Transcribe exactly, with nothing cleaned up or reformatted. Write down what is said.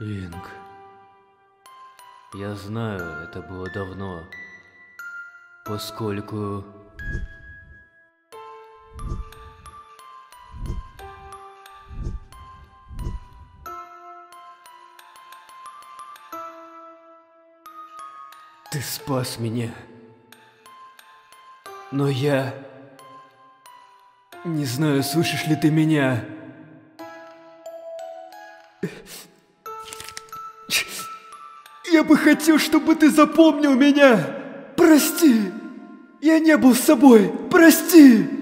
Линк. Я знаю, это было давно, поскольку... Ты спас меня, но я... Не знаю, слышишь ли ты меня? Я бы хотел, чтобы ты запомнил меня! Прости! Я не был собой! Прости!